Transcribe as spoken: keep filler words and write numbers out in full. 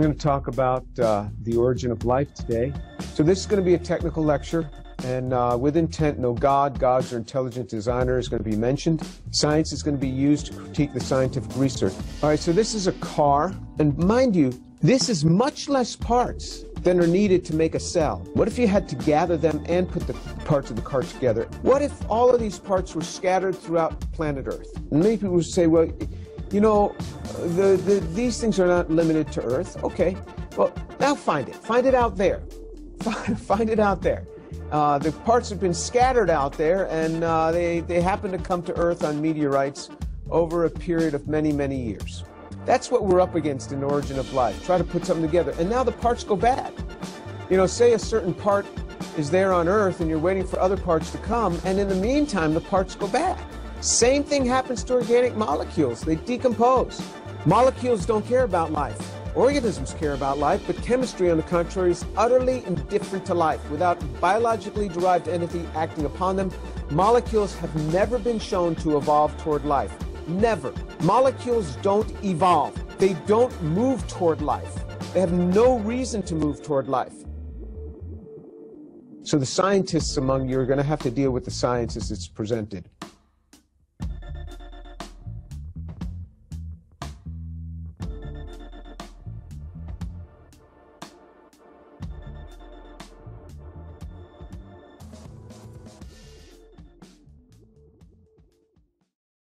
We're going to talk about uh, the origin of life today. So this is going to be a technical lecture, and uh, with intent, no God, gods, or intelligent designer is going to be mentioned. Science is going to be used to critique the scientific research. All right, so this is a car, and mind you, this is much less parts than are needed to make a cell. What if you had to gather them and put the parts of the car together? What if all of these parts were scattered throughout planet Earth? And many people would say, well, you know, the, the, these things are not limited to Earth. Okay, well, now find it. Find it out there. Find, find it out there. Uh, the parts have been scattered out there, and uh, they, they happen to come to Earth on meteorites over a period of many, many years. That's what we're up against in Origin of Life. Try to put something together, and now the parts go bad. You know, say a certain part is there on Earth, and you're waiting for other parts to come, and in the meantime, the parts go bad. Same thing happens to organic molecules. They decompose. Molecules don't care about life. Organisms care about life, but chemistry, on the contrary, is utterly indifferent to life. Without biologically derived entity acting upon them, molecules have never been shown to evolve toward life. Never. Molecules don't evolve. They don't move toward life. They have no reason to move toward life. So the scientists among you are going to have to deal with the sciences that's presented.